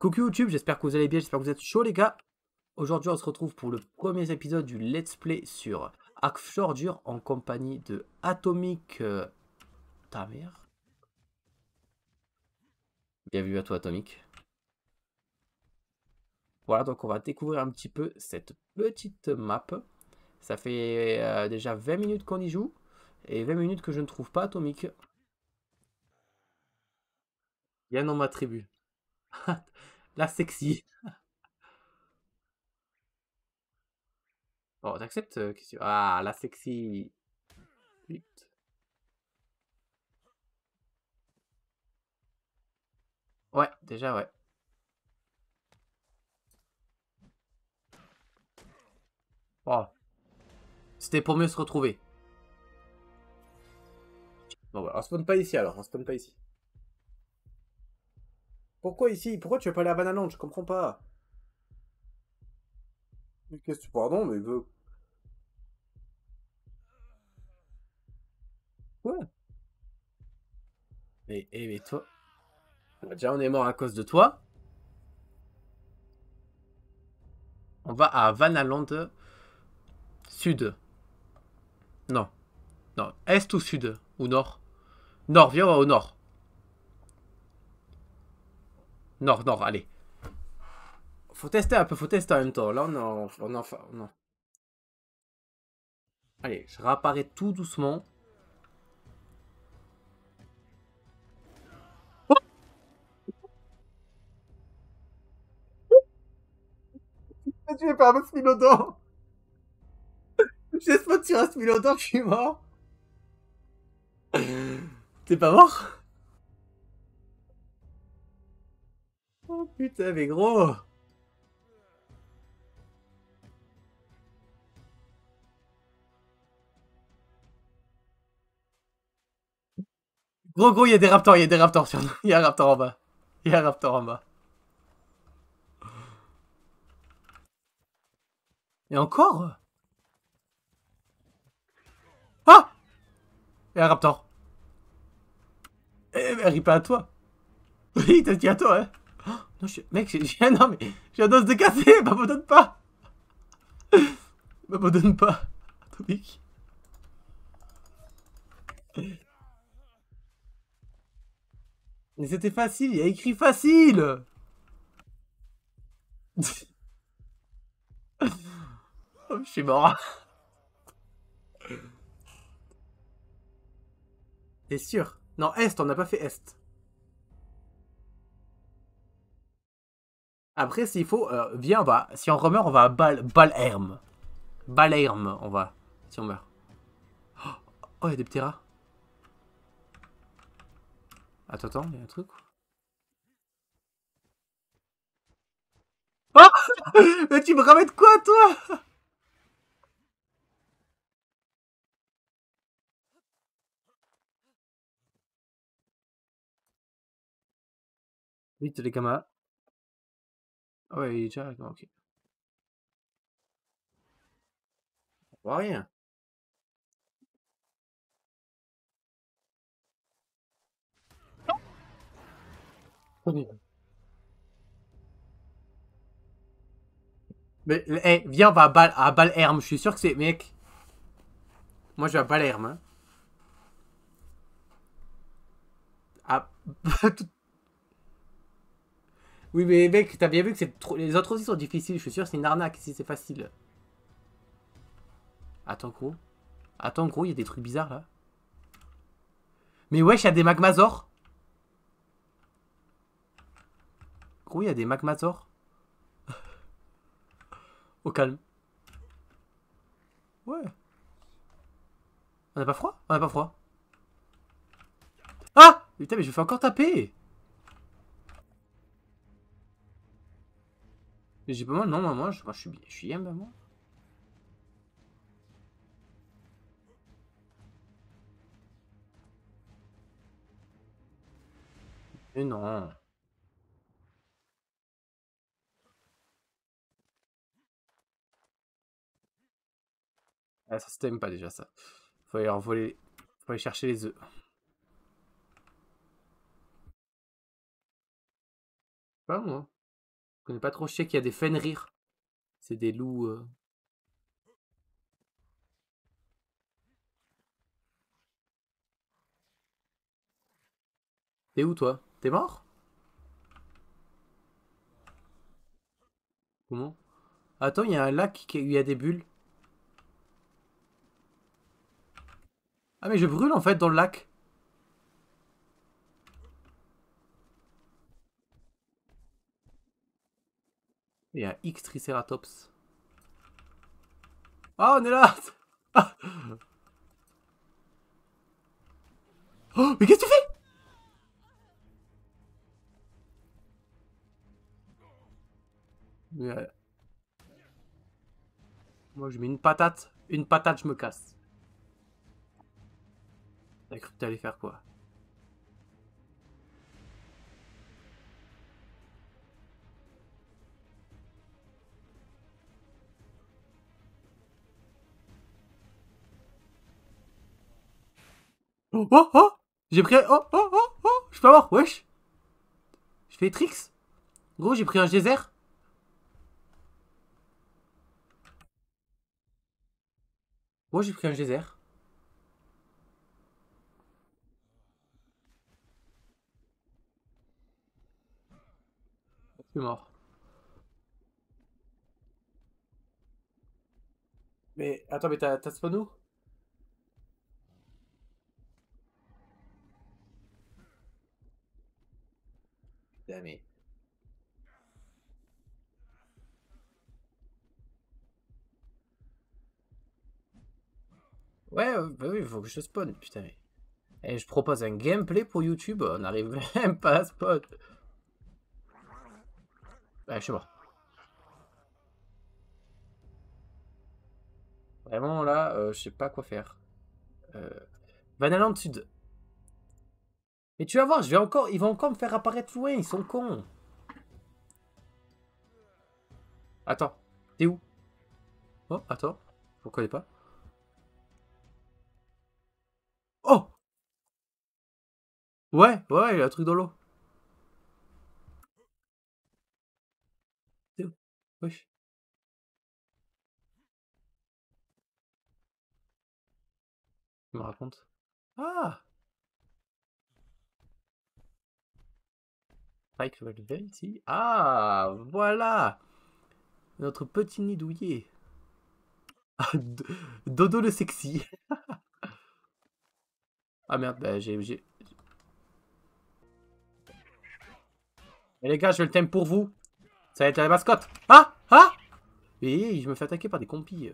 Coucou YouTube, j'espère que vous allez bien, j'espère que vous êtes chauds les gars. Aujourd'hui on se retrouve pour le premier épisode du Let's Play sur Ark Fjordur en compagnie de Atomic. Ta mère. Bienvenue à toi Atomic. Voilà, donc on va découvrir un petit peu cette petite map. Ça fait déjà 20 minutes qu'on y joue et 20 minutes que je ne trouve pas Atomic. Bien dans ma tribu. La sexy. Bon, t'acceptes question... Ah, la sexy. Putain. Ouais, déjà, ouais. Oh. C'était pour mieux se retrouver. Bon, bah, on spawn pas ici alors, on spawn pas ici. Pourquoi ici? Pourquoi tu veux pas aller à Vanaland? Je comprends pas. Mais qu'est-ce que tu... Pardon, mais il veut... Quoi? Mais toi... Déjà, on est mort à cause de toi. On va à Vanaland Sud. Non. Non. Est ou Sud? Ou Nord? Nord, viens, on va au Nord. Nord, Nord, allez. Faut tester un peu, faut tester en même temps. Là, on en... Allez, je réapparais tout doucement. Oh, j'ai tué par un smilodon. J'ai spawn sur un smilodon, je suis mort. T'es pas mort? Oh putain, mais gros! Gros, il y a des raptors, il y a des raptors sur nous. Il y a un raptor en bas. Il y a un raptor en bas. Et encore? Ah! Il y a un raptor. Eh, mais ris pas à toi. Oui, t'as dit à toi, hein? Non, je... Mec, j'ai un homme, j'ai un os de café, m'abandonne pas. M'abandonne pas, Atomic. Mais c'était facile, il a écrit facile. Oh, je suis mort. T'es sûr? Non, Est, on n'a pas fait Est. Après, s'il faut, viens, on va. Si on remeurt, on va à Balherme. Balherme, on va. Si on meurt. Oh, il y a des petits rats. Attends, il y a un truc. Oh, mais tu me ramènes quoi, toi? Vite, les gamins. Ah ouais, il est déjà... Ok. On voit rien. Oh. Mais, hey, viens, on va à Balherme. Je suis sûr que c'est... Mec. Moi, je vais à Balherme. Hein. À... Oui, mais mec, t'as bien vu que trop... les autres aussi sont difficiles. Je suis sûr, c'est une arnaque si c'est facile. Attends, gros, il y a des trucs bizarres là. Mais wesh, il y a des magmasaurs. Gros, il y a des magmasaurs. Au calme. Ouais. On n'a pas froid? On n'a pas froid. Ah! Putain, mais je me fais encore taper! J'ai pas mal, non, moi je suis bien, moi. Mais non. Ah, ça se t'aime pas déjà, ça. Faut aller envoler, faut aller chercher les œufs. Pas moi. connais pas trop, je sais qu'il y a des Fenrir. C'est des loups... T'es où toi? T'es mort? Comment? Attends, il y a un lac où il y a des bulles. Ah mais je brûle en fait dans le lac. Il y a un X Triceratops. Ah on est là. Oh mais qu'est-ce que tu fais? Moi je mets une patate je me casse. T'as cru que t'allais faire quoi? Oh oh oh! J'ai pris un... Oh oh oh oh! Je suis pas mort, wesh! Je fais tricks? Gros j'ai pris un geyser? Moi j'ai pris un geyser. Je suis mort. Mais attends, mais t'as spawn où? Putain mais... Ouais, bah oui, faut que je spawn, putain. Et je propose un gameplay pour YouTube, on n'arrive même pas à spawn. Bah, je suis mort. Vraiment, là, je sais pas quoi faire. Vanaland Sud. Mais tu vas voir, je vais encore, ils vont encore me faire apparaître loin, ils sont cons. Attends, t'es où? Oh, attends, je ne connais pas. Oh! Ouais, il y a un truc dans l'eau. Wesh. Tu me racontes? Ah! Ah! Voilà! Notre petit nid douillet. Dodo le sexy. Ah merde, bah j'ai... Mais les gars, je vais le thème pour vous. Ça va être la mascotte. Ah ah. Et je me fais attaquer par des compis.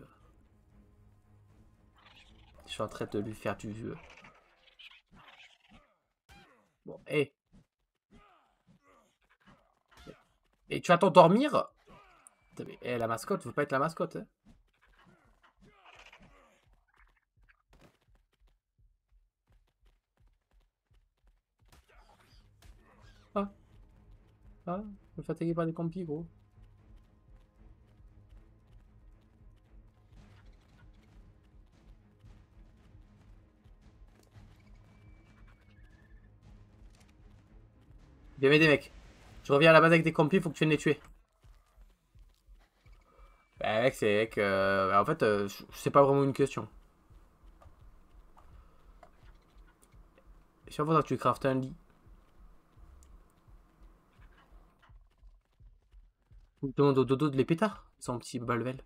Je suis en train de lui faire du vieux. Bon, hé. Et tu vas t'endormir? Eh, la mascotte, faut pas être la mascotte, hein. Ah, je me fais attaquer par des compis, gros. Bien aidé, mec. Je reviens à la base avec des compis, faut que tu viennes les tuer. Bah, mec, c'est que... en fait, c'est pas vraiment une question. Chaque fois que tu craftes un lit... Je demande au dodo de les pétards, son petit balvel.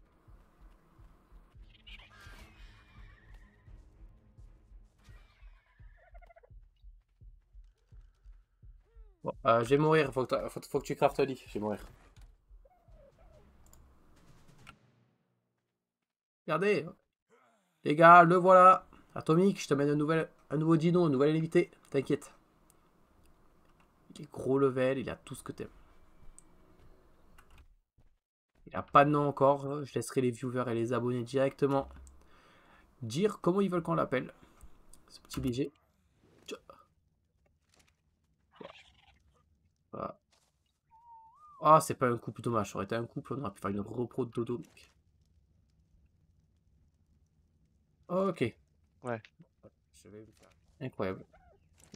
Bon, je vais mourir, faut que tu craftes un lit, je vais mourir. Regardez, les gars, le voilà. Atomic, je te mets un nouveau dino, un nouvel invité, t'inquiète. Il est gros level, il a tout ce que t'aimes. Il n'y a pas de nom encore, je laisserai les viewers et les abonnés directement dire comment ils veulent qu'on l'appelle. Ce petit BG. Voilà. Ah, oh, c'est pas un couple, dommage, ça aurait été un couple, on aurait pu faire une repro de dodo. Ok. Ouais. Incroyable.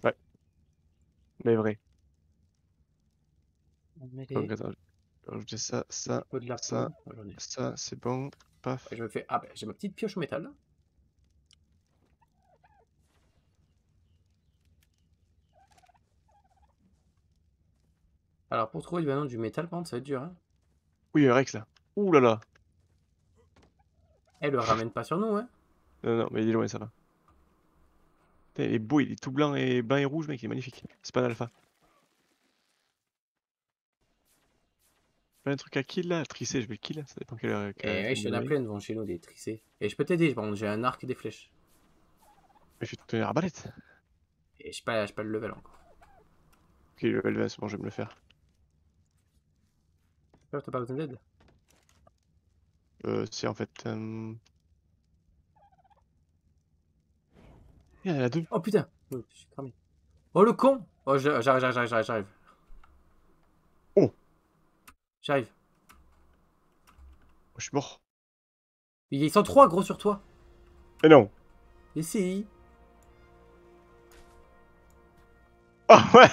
Ouais. Mais vrai. Mais... Je vais rajouter ça, ça, ça, ça, c'est bon. Paf. Et je me fais... Ah, bah, j'ai ma petite pioche au métal là. Alors pour trouver du métal, par contre, ça va être dur. Hein. Oui, il y a un Rex là. Ouh là là. Elle le ramène pas sur nous, hein. Non, non, mais il est loin ça là. Il est beau, il est tout blanc et blanc et rouge, mec, il est magnifique. C'est pas un alpha. Un truc à kill là, tricé, je vais le kill, ça dépend quelle heure. Eh ouais, je suis en pleine devant chez nous des tricés. Et je peux t'aider, j'ai un arc et des flèches. Mais je vais te tenir à arbalète. Et je sais pas le level encore. Ok, le level 20, c'est bon, je vais me le faire. T'as pas besoin d'aide? Si en fait. Il y en a deux. Oh putain, je suis cramé. Oh le con! Oh, j'arrive. J'arrive. Je suis mort. Ils sont trois gros sur toi. Mais non. Et si. Oh ouais.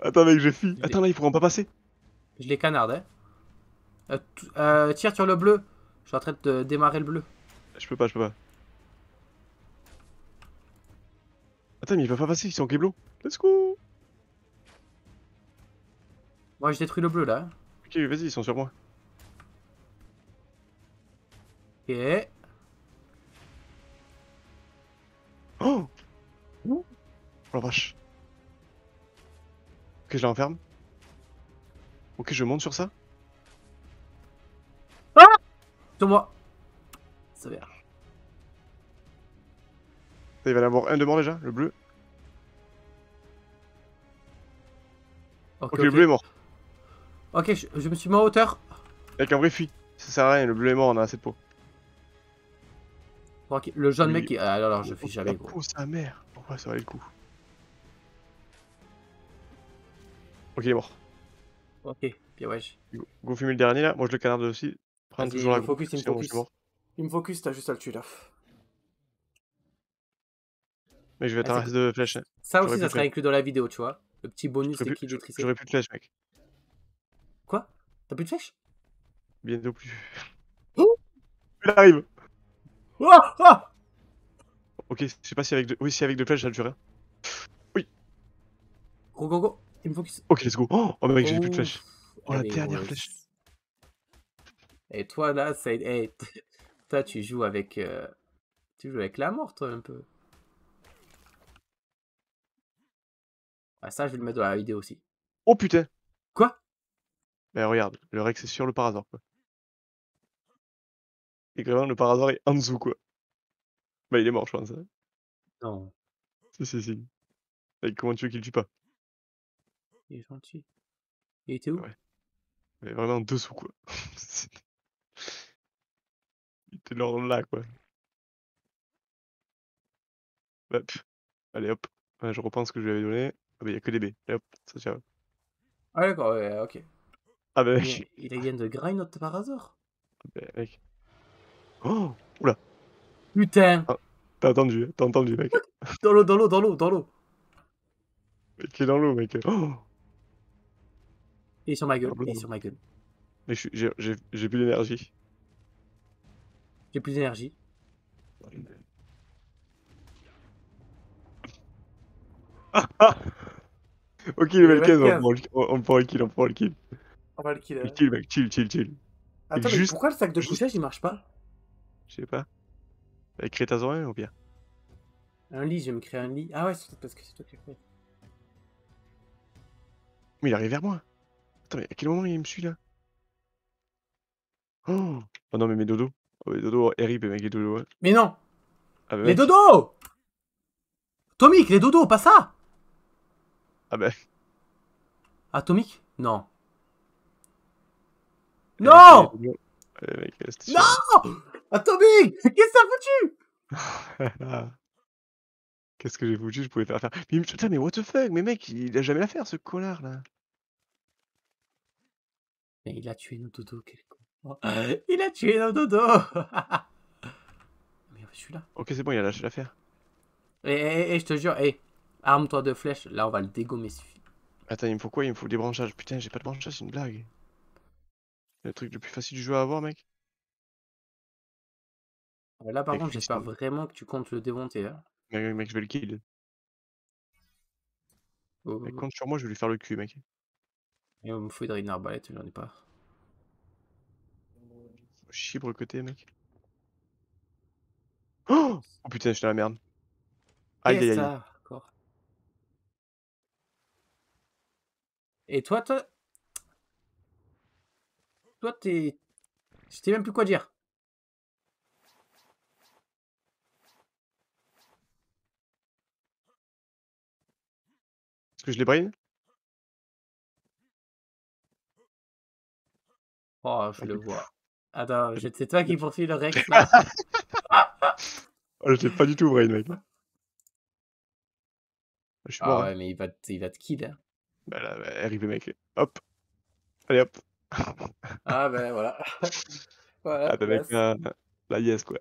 Attends mec, je fuis. Attends là, ils pourront pas passer. Je les canarde, hein. Tire sur le bleu. Je suis en train de démarrer le bleu. Je peux pas. Attends, mais ils peuvent pas passer, ils sont en Keblo. Let's go. Moi je détruis le bleu là. Ok, vas-y, ils sont sur moi. Ok. Oh, oh la vache. Ok, je la enferme. Ok, je monte sur ça. Ah, sur moi. Ça va. Il va y avoir un de mort déjà, le bleu. Ok, le bleu est mort. Ok, je me suis mis en hauteur. Avec un vrai fuit. Ça sert à rien, le bleu est mort, on a assez de peau. Ok, le jaune mec qui... Ah, alors je fiche avec. Oh sa mère. Pourquoi ça valait le coup. Ok, il est mort. Ok, bien wesh. Go fumer le dernier là, moi je le canarde aussi. Prends toujours la focus, il me focus, t'as juste à le tuer là. Mais je vais t'arrêter de flèche. Ça aussi, ça sera inclus dans la vidéo, tu vois. Le petit bonus, c'est qui détricé. J'aurais plus de flèche, mec. Quoi? T'as plus de flèche? Bientôt plus. Oh, il arrive. Oh, oh. Ok, je sais pas si avec deux... Oui, si avec deux flèches, ça ne tue rien. Oui. Go. Il me focus. Ok, let's go. Oh mec, j'ai plus de flèches. Oh, allez, la dernière flèche. Et toi, là, ça... Hey, toi, tu joues avec... Tu joues avec la mort, toi, un peu. Ah, ça, je vais le mettre dans la vidéo aussi. Oh putain! Quoi? Ben regarde, le Rex est sur le Parazor, quoi. Et vraiment, le Parazor est en dessous, quoi. Ben il est mort, je pense. Hein. Non. Si. Ben, comment tu veux qu'il le tue pas? Il est gentil. Il était où? Ouais. Mais vraiment en dessous, quoi. Il était là, quoi. Hop. Allez, hop. Je repense ce que je lui avais donné. Ah bah y'a que des baies, hop, ça tient. Ah d'accord, ouais, ok. Ah bah mec. Il a gagné de grind notre Parazor. Ah bah mec. Oh, oula. Putain. Ah, t'as entendu mec. Dans l'eau. Mec, il est dans l'eau mec. Oh. Il est sur ma gueule. Mais j'ai plus d'énergie. Ok, level 15, on prend le kill. On va le kill. Hein. Kill, mec, chill. Attends, mais pourquoi le sac de couchage il marche pas? Je sais pas. Avec Crétazorin ou bien? Un lit, je vais me créer un lit. Ah ouais, c'est peut-être parce que c'est toi qui le fais. Mais il arrive vers moi. Attends, mais à quel moment il me suit là? Oh non, mais mes dodos. Oh, mes dodos, RIP, mec, les dodos. Hein. Mais non, ah, mais les dodos! Atomic, les dodos, pas ça! Ah ben. Atomic? Non. Non! Allez, mec, non! Atomic! Qu'est-ce que t'as foutu? Qu'est-ce que j'ai foutu? Je pouvais faire. Mais putain, mais what the fuck? Mais mec, il a jamais l'affaire ce connard là. Mais il a tué nos dodos, quel con. Il a tué nos dodos! Mais je suis là. Ok, c'est bon, il a lâché l'affaire. Eh, je te jure, arme-toi de flèches, là on va le dégommer. Attends, il me faut quoi? Il me faut des branchages. Putain, j'ai pas de branchage, c'est une blague. C'est le truc le plus facile du jeu à avoir, mec. Là, par contre, j'espère vraiment que tu comptes le démonter. Hein. Mec, je vais le kill. Oh. Mec, compte sur moi, je vais lui faire le cul, mec. Il me faudrait une arbalète, j'en ai pas. Chibre le côté, mec. Oh, oh putain, j'étais dans la merde. Aïe, aïe, aïe. Et toi, toi, t'es... Je sais même plus quoi dire. Est-ce que je les brain? Oh, je le vois. Attends, c'est toi qui poursuis le Rex. Oh, je l'ai pas du tout brain, mec. Je suis mort. Ah ouais, hein. Mais il va te kill, hein. Bah là, arrivé mec, hop, allez hop. Ah ben voilà. Voilà. Ah ben mec, la yes quoi.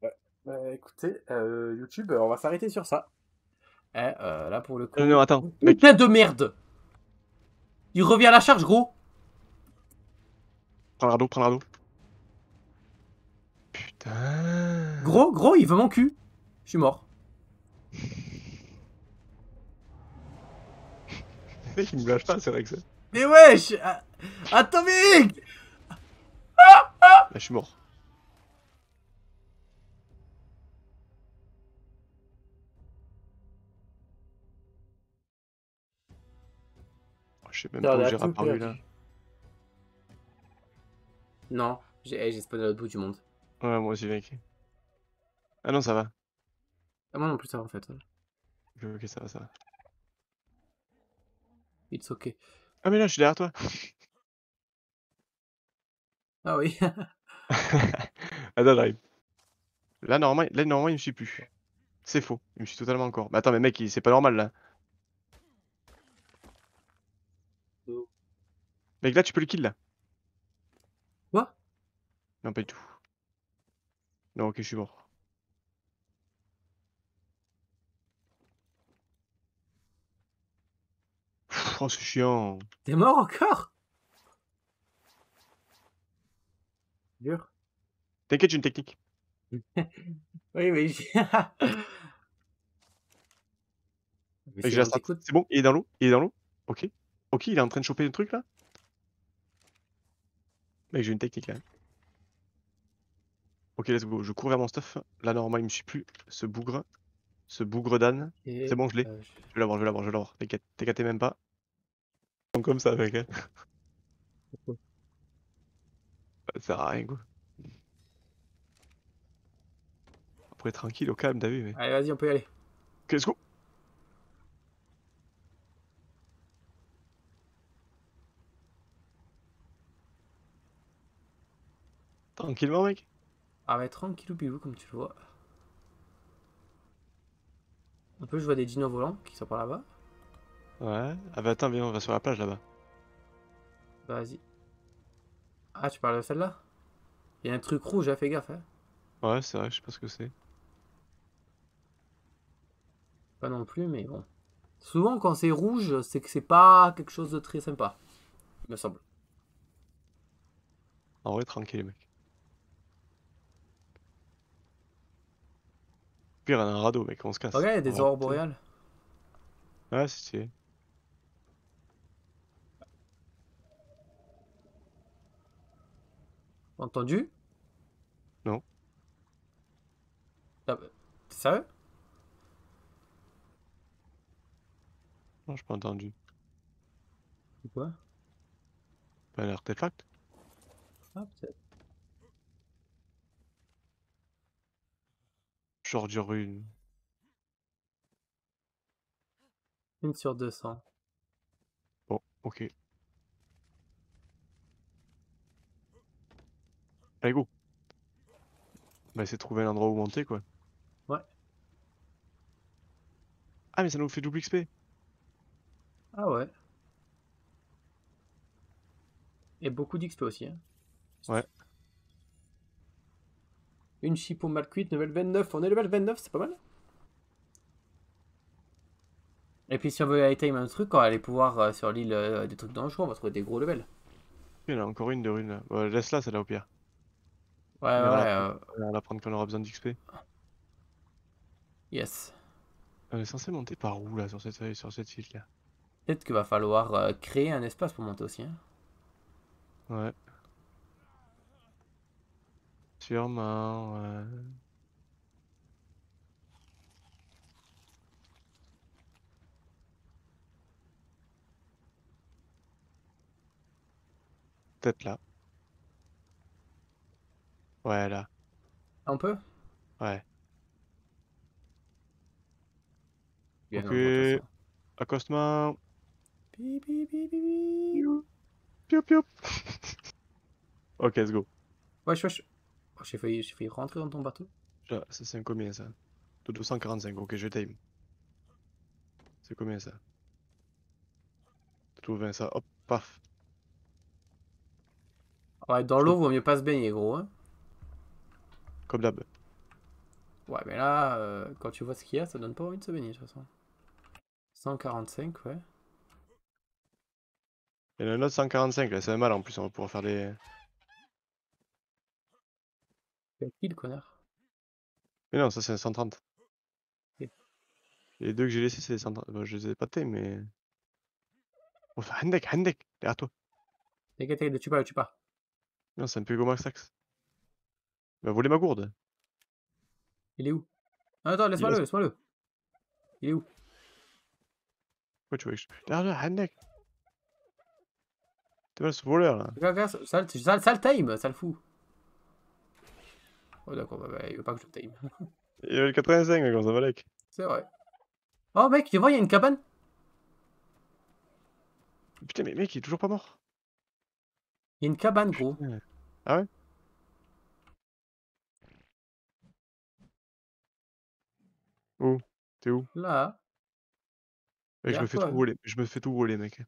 Ouais. Bah écoutez, YouTube, on va s'arrêter sur ça. Et, là pour le coup... Non attends, mec. Putain de merde. Il revient à la charge gros. Prends le radeau, prends le radeau. Putain... Gros, il veut mon cul. Je suis mort. Il me lâche pas, c'est vrai que c'est. Mais wesh! Atomic! Là, je suis mort. Oh, je sais même pas où j'ai réapparu là. Non, j'ai spawné à l'autre bout du monde. Ouais, moi aussi, mec. Ah non, ça va. Ah, moi non plus, ça va en fait. Ok, ça va, ça va. It's ok. Ah mais là je suis derrière toi. Ah oui. Attends j'arrive. Là normalement il me suit plus. C'est faux, il me suit totalement encore. Mais attends mais mec c'est pas normal là. Oh. Mec là tu peux le kill là. Quoi? Non pas du tout. Non ok je suis mort. Oh, c'est chiant. T'es mort encore? Dur. T'inquiète, j'ai une technique. Oui, mais j'ai... C'est bon, il est dans l'eau, il est dans l'eau. Ok. Ok, il est en train de choper le truc, là. Mec, j'ai une technique, là. Ok, let's go. Je cours vers mon stuff. Là, normalement, il me suit plus. Ce bougre d'âne. C'est bon, je l'ai. Je vais l'avoir, je vais l'avoir, je vais l'avoir. T'inquiète, t'es même pas. Comme ça, mec. Hein. Ça sert à rien, quoi. Après, tranquille, au calme, t'as vu, mais... Allez, vas-y, on peut y aller. Ok, let's go. Tranquillement, mec. Ah, mais tranquille, pilou, comme tu le vois. Un peu, je vois des dinos volants qui sont par là-bas. Ouais, ah bah attends, viens, on va sur la plage là-bas. Vas-y. Ah, tu parles de celle-là? Il y a un truc rouge, hein, fais gaffe. Hein. Ouais, c'est vrai, je sais pas ce que c'est. Pas non plus, mais bon. Souvent, quand c'est rouge, c'est que c'est pas quelque chose de très sympa, il me semble. En vrai, tranquille, mec. Pire, on a un radeau, mec, on se casse. Regarde, il y a des aurores boréales. Ouais, c'est... Entendu? Non. Ah bah, t'es sérieux? Non, j'ai pas entendu. C'est quoi? Pas un artefact? Ah, peut-être. Genre du rune. 1 sur 200. Bon, ok. Allez go. On va essayer de trouver un endroit où monter quoi. Ouais. Ah mais ça nous fait double XP. Ah ouais. Et beaucoup d'XP aussi hein. Ouais. Une chipot mal cuite, level 29. On est level 29, c'est pas mal. Et puis si on veut aller même truc, quand on va aller pouvoir sur l'île des trucs dangereux, on va trouver des gros levels. Il y en a encore une de runes là. Bon, laisse-la celle-là au pire. Ouais, mais ouais. On va la prendre quand on aura besoin d'XP. Yes. On est censé monter par où là sur cette île là? Peut-être qu'il va falloir créer un espace pour monter aussi. Hein. Ouais. Sûrement, ouais. Peut-être là. Ouais, là. On peut? Ouais. Bien, ok. Accostement. Piou, piou, piou, piou. Piou, piou. Ok, let's go. Wesh, wesh. Oh, j'ai failli rentrer dans ton bateau. Là, ça c'est combien ça? 245, ok, je time. C'est combien ça? 220, ça, hop, paf. Ouais, dans l'eau, vaut mieux pas se baigner, gros. Hein. Comme d'hab. Ouais, mais là, quand tu vois ce qu'il y a, ça donne pas envie de se baigner, de toute façon. 145, ouais. Il y en a un autre 145, là, c'est mal en plus, on va pouvoir faire des. C'est qui le connard? Mais non, ça c'est un 130. Okay. Les deux que j'ai laissés, c'est des 130. Bon, je les ai pâtés, mais. Oh, ça, Handek, derrière toi. T'inquiète, le tue pas, le tue pas. Non, c'est un Pugo Maxax. Il va voler ma gourde. Il est où? Non, attends, laisse-moi le, laisse-moi le. Il est où? Pourquoi tu vois que je. Derrière, Handek. T'es mal ce voleur là. Regarde, ça le time, ça le fout. Oh d'accord, bah, il veut pas que je le time. Il veut le 85, mais comme ça va lec. C'est vrai. Oh mec, tu vois, il y a une cabane. Putain, mais mec, il est toujours pas mort. Il y a une cabane, gros. Ah ouais? Où? T'es où? Là. Mec, je me fais tout rouler, mec.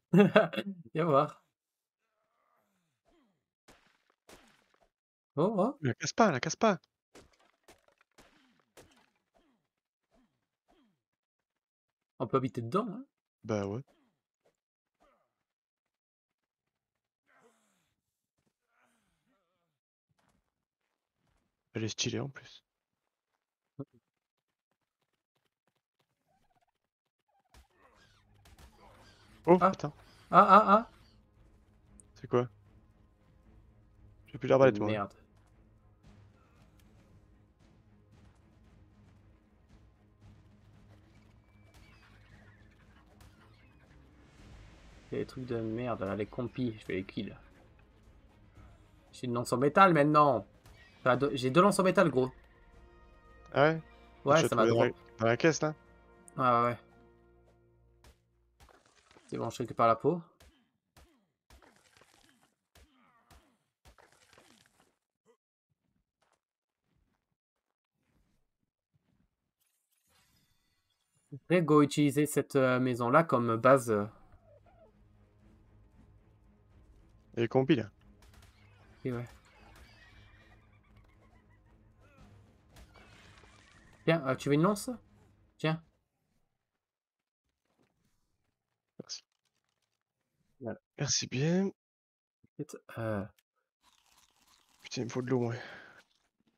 Viens voir. Oh, oh. La casse pas. On peut habiter dedans, hein? Bah ouais. Elle est stylée en plus. Oh ah. Putain. Ah. C'est quoi? J'ai plus l'arbalète, moi. Merde. Les trucs de merde, là, les compis, je fais les kills. J'ai une lance en métal maintenant. Enfin, j'ai deux lances en métal, gros. Ah ouais? Ouais, ça m'a drôle. Dans la caisse, là? Ah ouais. C'est bon, je récupère la peau. Après, go utiliser cette maison-là comme base. Et compile. Et ouais. Tiens, tu veux une lance? Tiens. Merci. Voilà. Merci bien. Putain, il me faut de l'eau, ouais.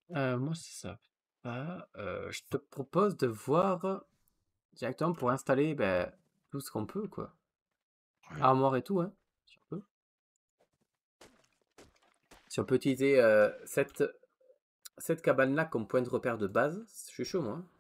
Moi, c'est ça. Je te propose de voir directement pour installer bah, tout ce qu'on peut, quoi. Ouais. Armoire et tout, hein. Si on peut utiliser cette cabane là comme point de repère de base, je suis chaud moi.